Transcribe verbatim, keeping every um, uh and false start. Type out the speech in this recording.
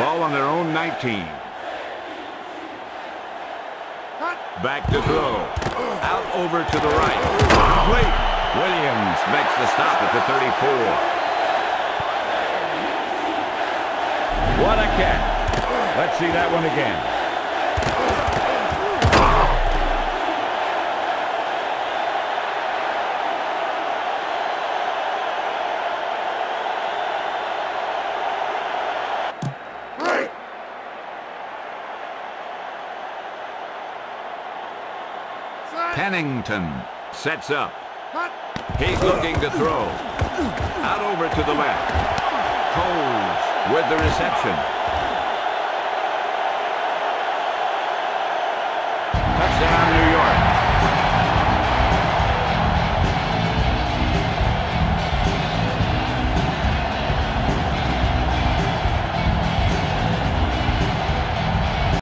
Ball on their own nineteen. Back to throw. Out over to the right. Complete. Williams makes the stop at the thirty-four. What a catch. Let's see that one again. Pennington sets up. He's looking to throw. Out over to the left. Coles with the reception. Touchdown, New York.